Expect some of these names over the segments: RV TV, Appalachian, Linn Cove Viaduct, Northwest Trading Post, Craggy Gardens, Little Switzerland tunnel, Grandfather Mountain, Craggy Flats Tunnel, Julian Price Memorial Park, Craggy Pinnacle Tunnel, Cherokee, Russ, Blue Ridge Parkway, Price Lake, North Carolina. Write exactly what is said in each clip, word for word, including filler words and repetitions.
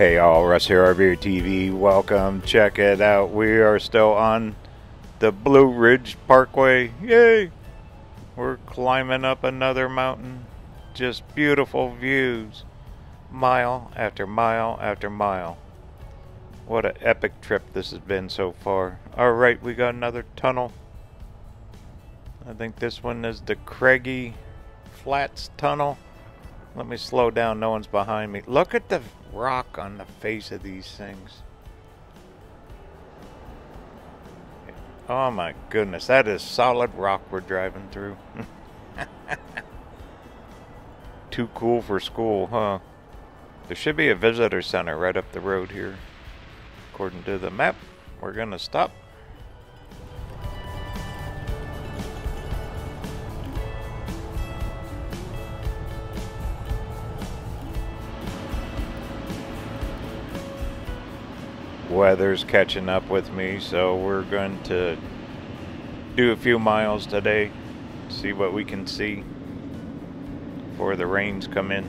Hey all, Russ here, R V T V. Welcome, check it out. We are still on the Blue Ridge Parkway. Yay! We're climbing up another mountain. Just beautiful views. Mile after mile after mile. What an epic trip this has been so far. Alright, we got another tunnel. I think this one is the Craggy Flats Tunnel. Let me slow down, no one's behind me. Look at the rock on the face of these things. Oh my goodness, that is solid rock we're driving through. Too cool for school, huh? There should be a visitor center right up the road here. According to the map, we're gonna stop. Weather's catching up with me, so we're going to do a few miles today, see what we can see before the rains come in.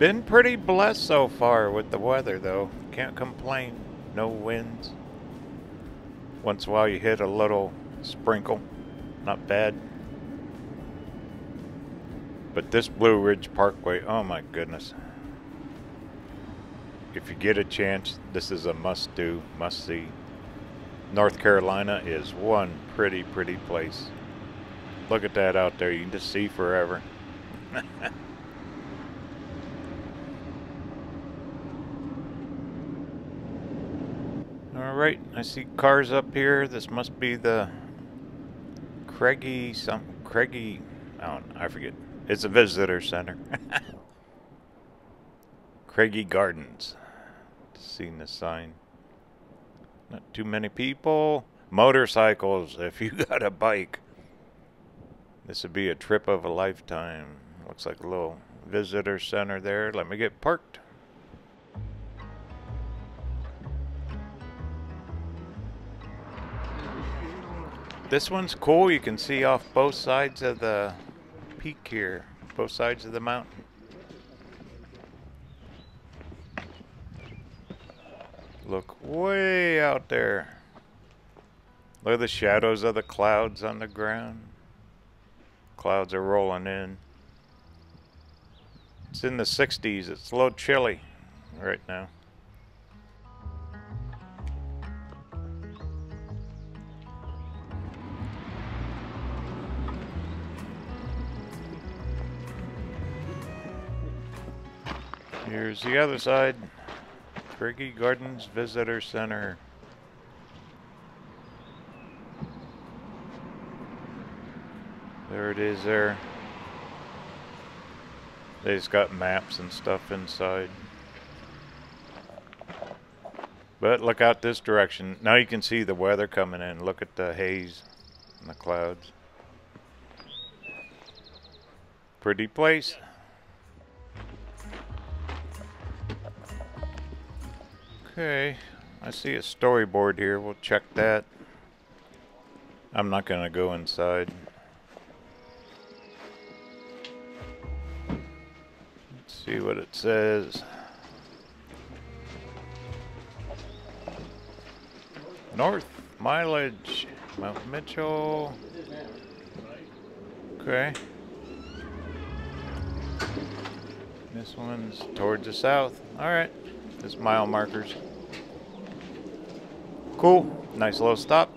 Been pretty blessed so far with the weather though, can't complain. No winds. Once in a while you hit a little sprinkle, not bad. But this Blue Ridge Parkway, oh my goodness. If you get a chance, this is a must-do, must-see. North Carolina is one pretty, pretty place. Look at that out there. You can just see forever. All right, I see cars up here. This must be the Craggy, some Craggy, oh, I forget. It's a visitor center. Craggy Gardens. Seen the sign. Not too many people. Motorcycles, if you got a bike. This would be a trip of a lifetime. Looks like a little visitor center there. Let me get parked. This one's cool. You can see off both sides of the peak here, both sides of the mountain. Look way out there. Look at the shadows of the clouds on the ground. Clouds are rolling in. It's in the sixties. It's a little chilly right now. Here's the other side. Craggy Gardens Visitor Center. There it is there. They just got maps and stuff inside. But look out this direction. Now you can see the weather coming in. Look at the haze and the clouds. Pretty place. Okay, I see a storyboard here. We'll check that. I'm not going to go inside. Let's see what it says. North mileage, Mount Mitchell. Okay. This one's towards the south. All right. This mile markers. Cool. Nice little stop.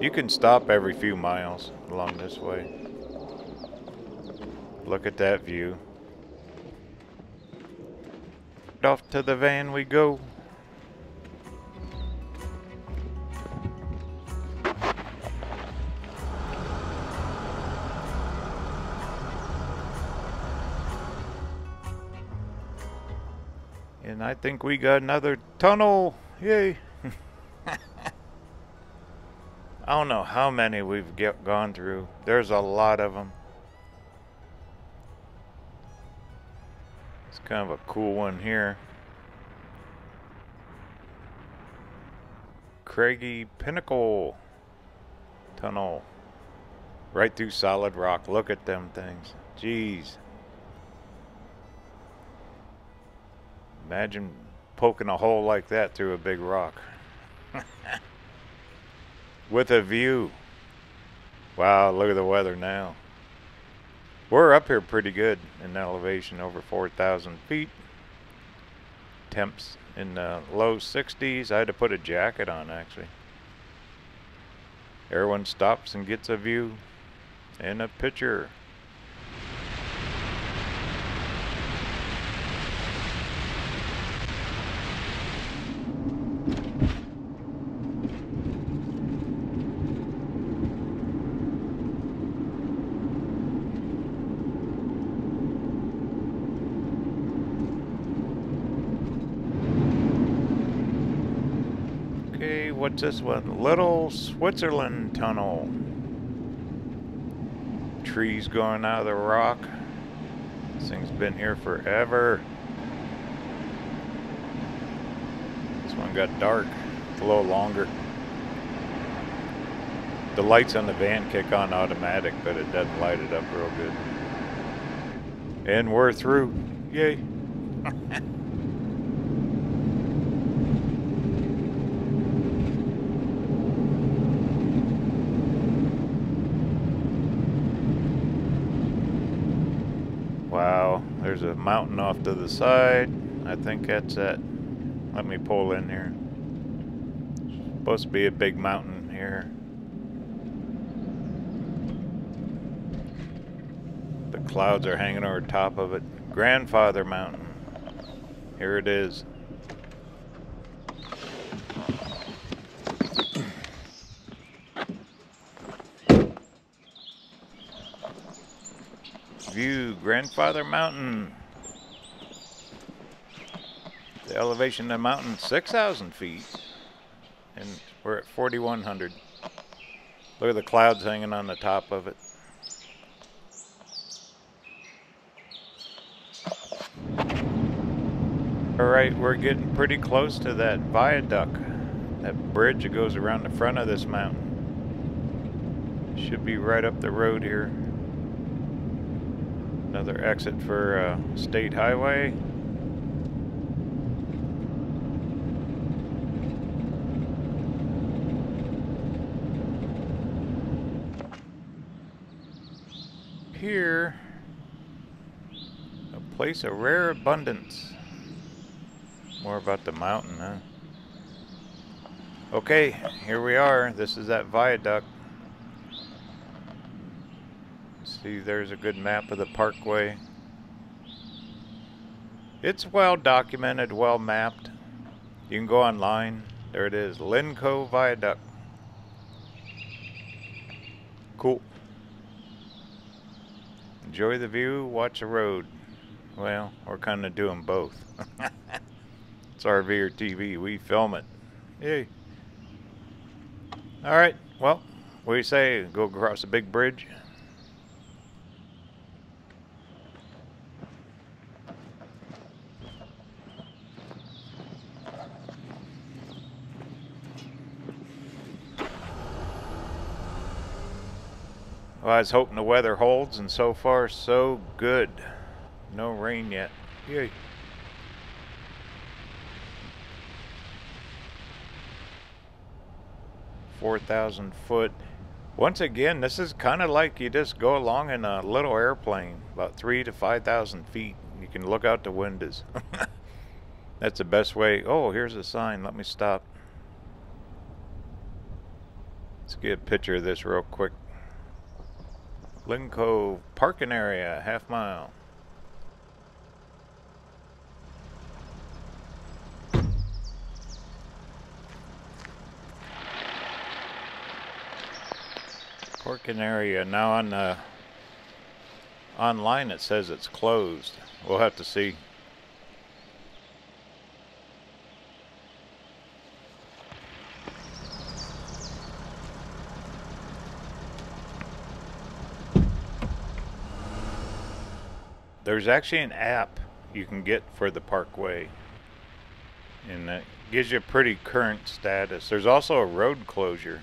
You can stop every few miles along this way. Look at that view. Off to the van we go. And I think we got another tunnel. Yay. I don't know how many we've get, gone through. There's a lot of them. It's kind of a cool one here. Craggy Pinnacle Tunnel. Right through solid rock. Look at them things. Jeez. Imagine poking a hole like that through a big rock. With a view. Wow, look at the weather now. We're up here pretty good in elevation, over four thousand feet. Temps in the low sixties. I had to put a jacket on, actually. Everyone stops and gets a view and a picture. What's this one? Little Switzerland tunnel. Trees going out of the rock. This thing's been here forever. This one got dark. It's a little longer. The lights on the van kick on automatic, but it doesn't light it up real good. And we're through. Yay. There's a mountain off to the side. I think that's it. Let me pull in here. There's supposed to be a big mountain here. The clouds are hanging over top of it. Grandfather Mountain. Here it is. View, Grandfather Mountain. The elevation of the mountain, six thousand feet. And we're at forty-one hundred. Look at the clouds hanging on the top of it. All right, we're getting pretty close to that viaduct. That bridge that goes around the front of this mountain. Should be right up the road here. Another exit for uh, State Highway. Here, a place of rare abundance. More about the mountain, huh? Okay, here we are. This is that viaduct. See, there's a good map of the parkway. It's well documented, well mapped. You can go online. There it is, Linn Cove Viaduct. Cool. Enjoy the view, watch the road. Well, we're kind of doing both. It's R V or T V, we film it. Yay. All right, well, what do you say? Go across the big bridge. Well, I was hoping the weather holds, and so far, so good. No rain yet. Yay. four thousand foot. Once again, this is kind of like you just go along in a little airplane, about three to five thousand feet. You can look out the windows. That's the best way. Oh, here's a sign. Let me stop. Let's get a picture of this real quick. Linn Cove parking area, half mile. Parking area now on the online it says it's closed. We'll have to see. There's actually an app you can get for the parkway, and that gives you a pretty current status. There's also a road closure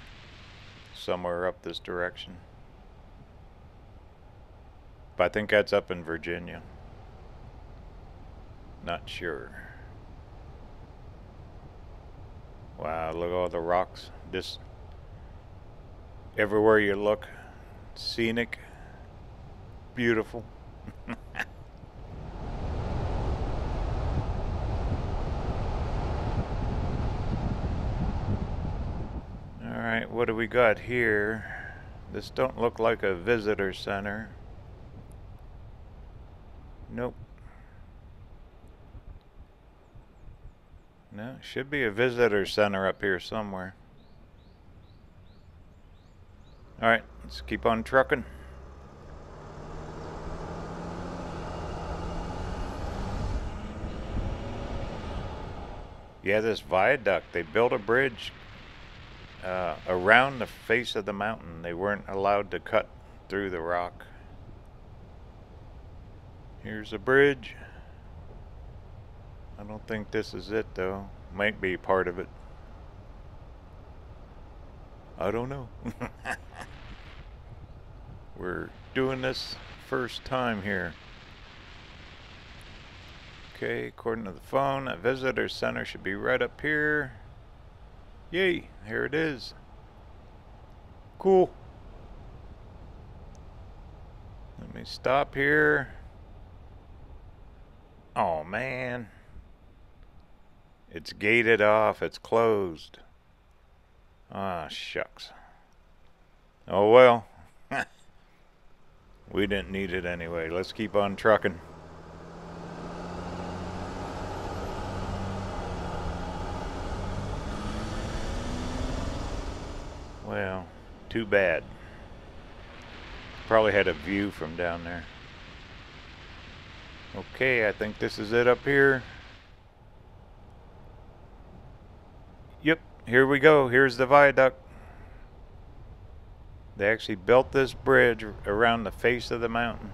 somewhere up this direction. But I think that's up in Virginia. Not sure. Wow, look at all the rocks. This, everywhere you look, scenic, beautiful. Alright, what do we got here? This don't look like a visitor center. Nope. No, should be a visitor center up here somewhere. Alright, let's keep on trucking. Yeah, this viaduct, they built a bridge uh, around the face of the mountain. They weren't allowed to cut through the rock. Here's a bridge. I don't think this is it though. Might be part of it. I don't know. We're doing this first time here. Okay, according to the phone, a visitor center should be right up here. Yay, here it is. Cool. Let me stop here. Oh man. It's gated off, it's closed. Ah, shucks. Oh well. We didn't need it anyway. Let's keep on trucking. Well, too bad. Probably had a view from down there. Okay, I think this is it up here. Yep, here we go. Here's the viaduct. They actually built this bridge around the face of the mountain.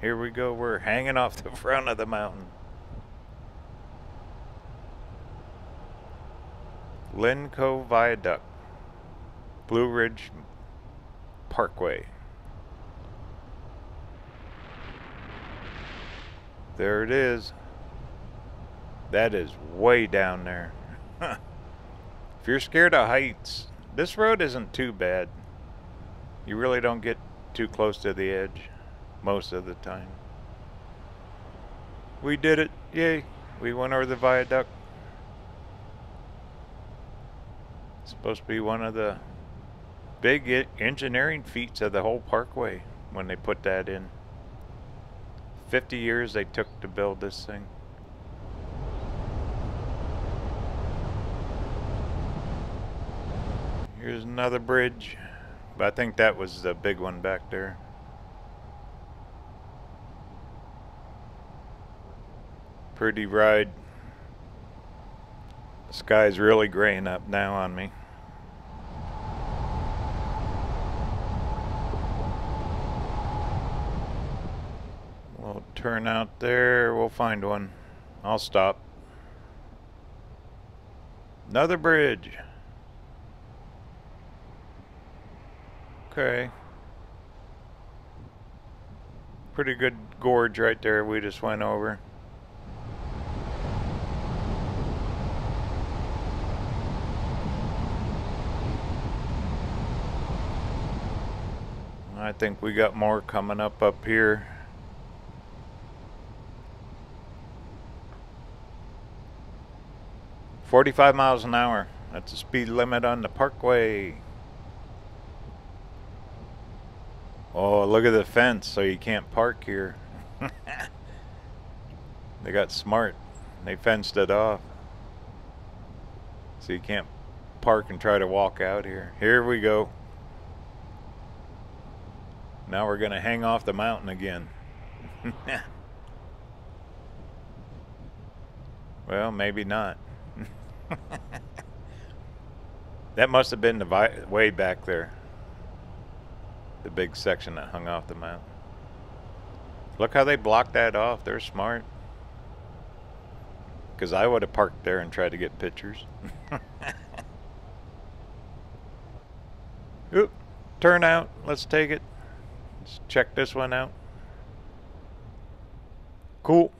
Here we go. We're hanging off the front of the mountain. Linn Cove Viaduct. Blue Ridge Parkway. There it is. That is way down there. If you're scared of heights, this road isn't too bad. You really don't get too close to the edge most of the time. We did it. Yay. We went over the viaduct. It's supposed to be one of the big engineering feats of the whole parkway when they put that in. fifty years they took to build this thing. Here's another bridge, but I think that was the big one back there. Pretty ride. The sky's really graying up now on me. Turn out there, we'll find one. I'll stop. Another bridge. Okay. Pretty good gorge right there we just went over. I think we got more coming up up here. forty-five miles an hour. That's the speed limit on the parkway. Oh, look at the fence, so you can't park here. They got smart. They fenced it off. So you can't park and try to walk out here. Here we go. Now we're going to hang off the mountain again. Well, maybe not. That must have been the vi way back there. The big section that hung off the mountain. Look how they blocked that off. They're smart. Because I would have parked there and tried to get pictures. Oop, turn out. Let's take it. Let's check this one out. Cool.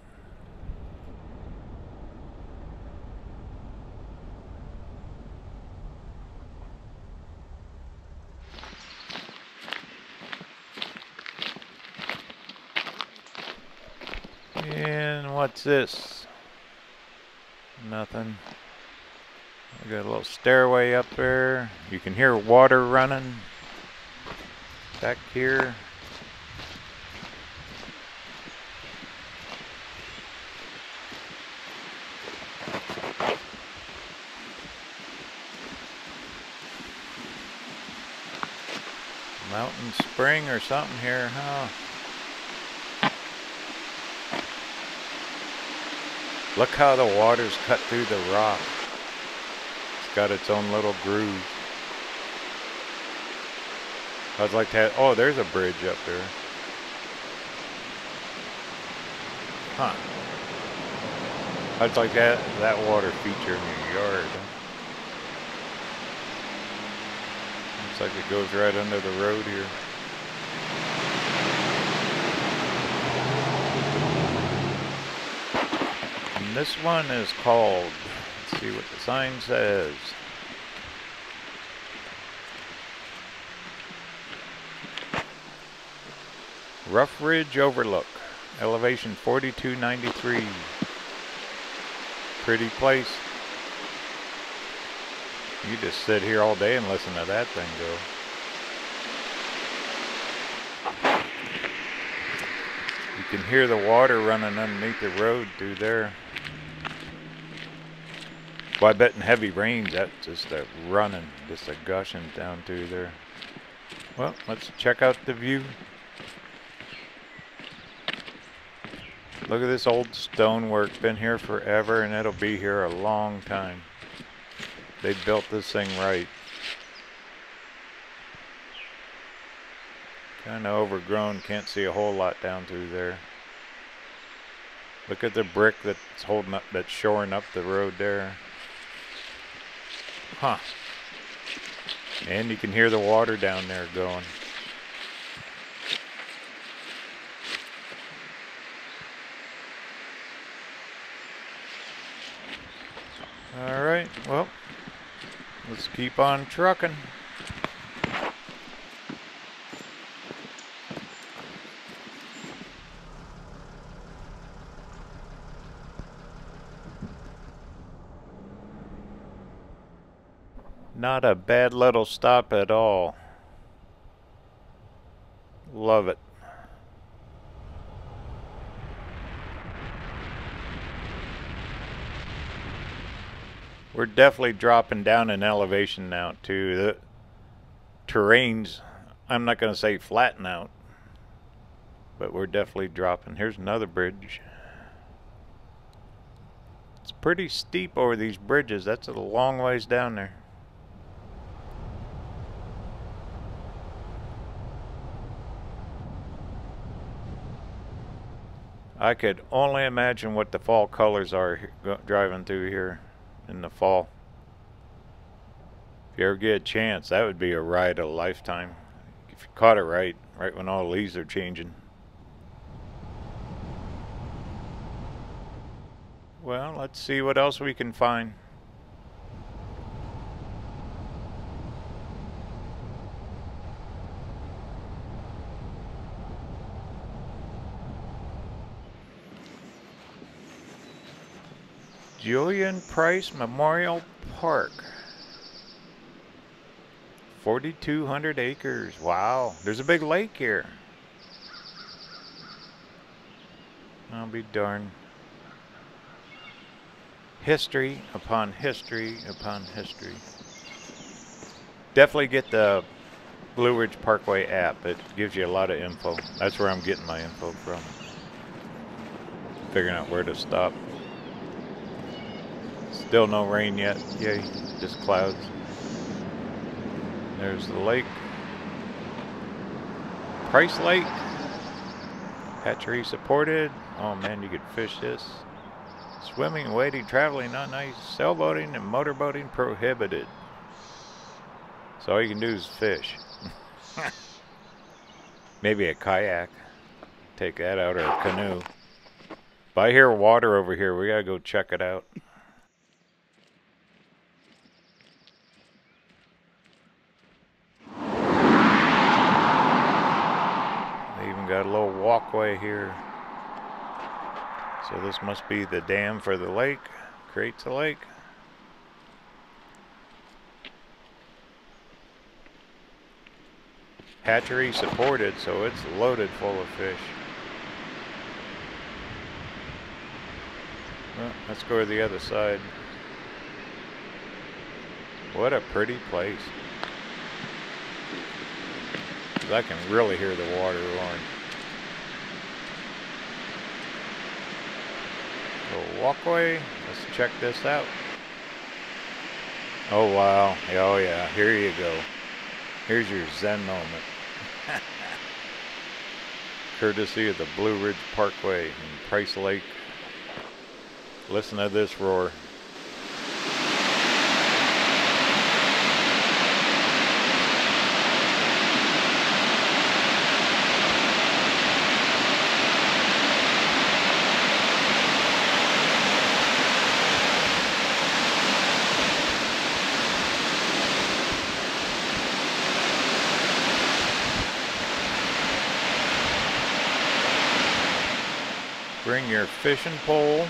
And what's this? Nothing. We got a little stairway up there. You can hear water running back here. Mountain spring or something here, huh? Look how the water's cut through the rock. It's got its own little groove. I'd like to have, oh, there's a bridge up there. Huh. I'd like to have that water feature in your yard. Looks like it goes right under the road here. This one is called, let's see what the sign says. Rough Ridge Overlook, elevation forty-two ninety-three. Pretty place. You just sit here all day and listen to that thing go. You can hear the water running underneath the road through there. Well, I bet in heavy rains, that's just a running, just a gushing down through there. Well, let's check out the view. Look at this old stonework. Been here forever, and it'll be here a long time. They built this thing right. Kind of overgrown. Can't see a whole lot down through there. Look at the brick that's holding up, that's shoring up the road there. Huh. And you can hear the water down there going. All right, well, let's keep on trucking. Not a bad little stop at all. Love it. We're definitely dropping down in elevation now too. The terrains, I'm not going to say flatten out, but we're definitely dropping. Here's another bridge. It's pretty steep over these bridges. That's a long ways down there. I could only imagine what the fall colors are driving through here in the fall. If you ever get a chance, that would be a ride of a lifetime. If you caught it right, right when all the leaves are changing. Well, let's see what else we can find. Julian Price Memorial Park. forty-two hundred acres. Wow. There's a big lake here. I'll be darned. History upon history upon history. Definitely get the Blue Ridge Parkway app. It gives you a lot of info. That's where I'm getting my info from. Figuring out where to stop. Still no rain yet. Yay, just clouds. There's the lake. Price Lake. Hatchery supported. Oh man, you could fish this. Swimming, wading, traveling, not nice. Sailboating and motorboating prohibited. So all you can do is fish. Maybe a kayak. Take that out, or a canoe. But I hear water over here. We gotta go check it out. They even got a little walkway here. So this must be the dam for the lake. Creates a lake. Hatchery supported, so it's loaded full of fish. Well, let's go to the other side. What a pretty place. I can really hear the water roaring. Little walkway. Let's check this out. Oh wow. Oh yeah, here you go. Here's your Zen moment. Courtesy of the Blue Ridge Parkway in Price Lake. Listen to this roar. Bring your fishing pole,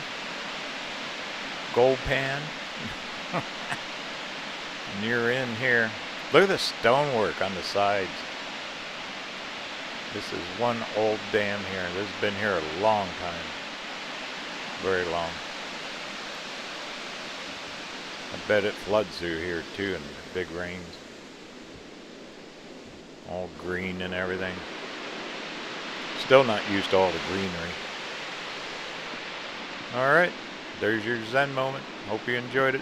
gold pan, and you're in here. Look at the stonework on the sides. This is one old dam here. This has been here a long time. Very long. I bet it floods through here too in the big rains. All green and everything. Still not used to all the greenery. All right, there's your Zen moment. Hope you enjoyed it.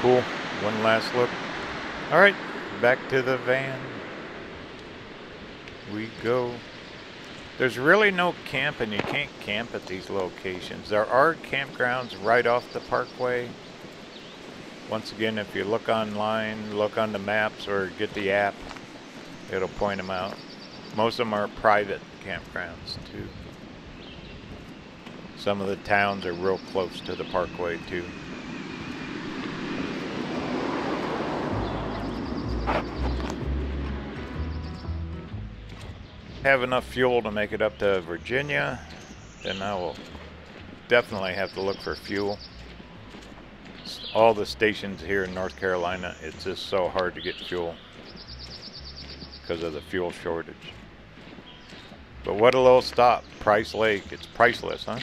Cool, one last look. All right, back to the van we go. There's really no camping. You can't camp at these locations. There are campgrounds right off the parkway. Once again, if you look online, look on the maps, or get the app, it'll point them out. Most of them are private campgrounds, too. Some of the towns are real close to the parkway, too. Have enough fuel to make it up to Virginia, then I will definitely have to look for fuel. All the stations here in North Carolina, it's just so hard to get fuel because of the fuel shortage. But what a little stop. Price Lake. It's priceless, huh?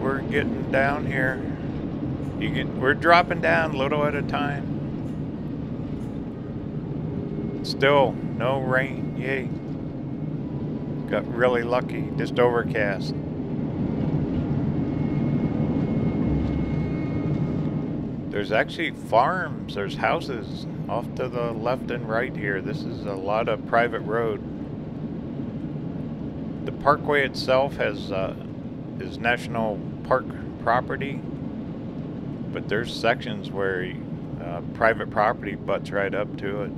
We're getting down here. You can, we're dropping down a little at a time. Still no rain. Yay. Got really lucky. Just overcast. There's actually farms. There's houses off to the left and right here. This is a lot of private road. The parkway itself has uh, is national park property, but there's sections where uh, private property butts right up to it.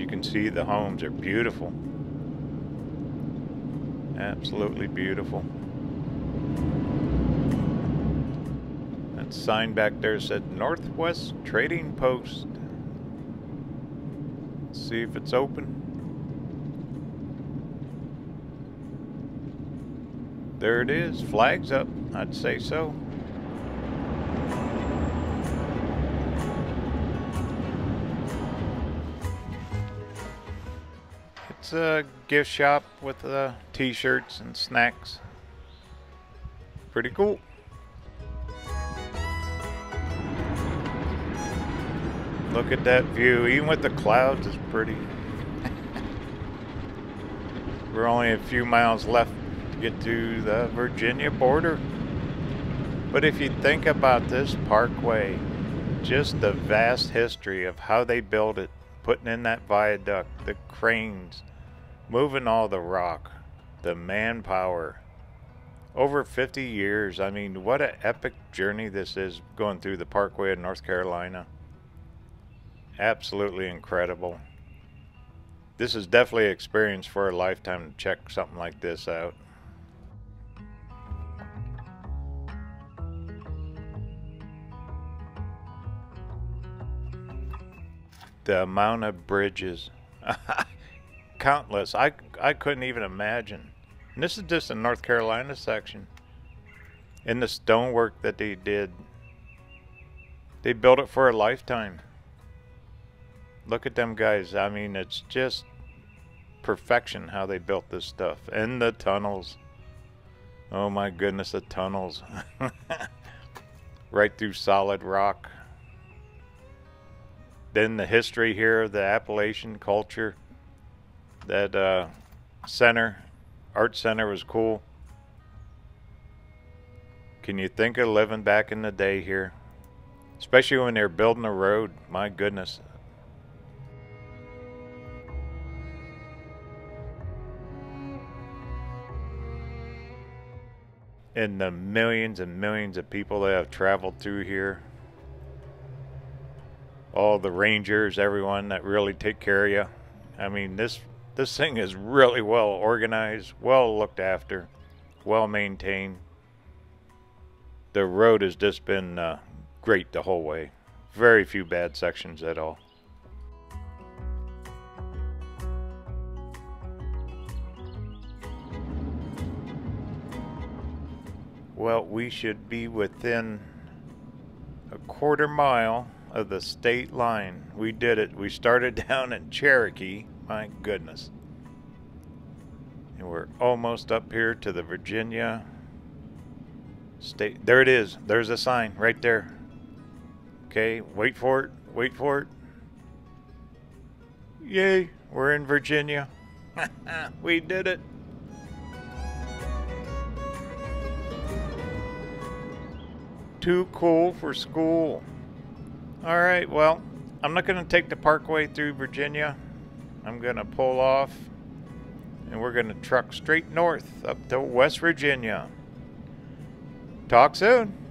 You can see the homes are beautiful, absolutely beautiful. That sign back there said Northwest Trading Post. Let's see if it's open. There it is, flags up, I'd say so. It's a gift shop with uh, t-shirts and snacks. Pretty cool. Look at that view. Even with the clouds, it's pretty. We're only a few miles left to get to the Virginia border. But if you think about this parkway, just the vast history of how they built it, putting in that viaduct, the cranes, moving all the rock, the manpower. Over fifty years. I mean, what an epic journey this is going through the parkway in North Carolina. Absolutely incredible. This is definitely an experience for a lifetime to check something like this out. The amount of bridges. Countless. I, I couldn't even imagine. And this is just the North Carolina section. And the stonework that they did. They built it for a lifetime. Look at them guys. I mean, it's just perfection how they built this stuff. And the tunnels. Oh my goodness, the tunnels. Right through solid rock. Then the history here of the Appalachian culture. That uh, center, art center was cool. Can you think of living back in the day here? Especially when they're building a road. My goodness. And the millions and millions of people that have traveled through here. All the rangers, everyone that really take care of you. I mean, this this thing is really well organized, well looked after, well maintained. The road has just been uh, great the whole way. Very few bad sections at all. Well, we should be within a quarter mile of the state line. We did it. We started down in Cherokee. My goodness. And we're almost up here to the Virginia state. There it is. There's a sign right there. Okay, wait for it. Wait for it. Yay, we're in Virginia. We did it. Too cool for school. All right, well, I'm not going to take the parkway through Virginia. I'm going to pull off, and we're going to truck straight north up to West Virginia. Talk soon.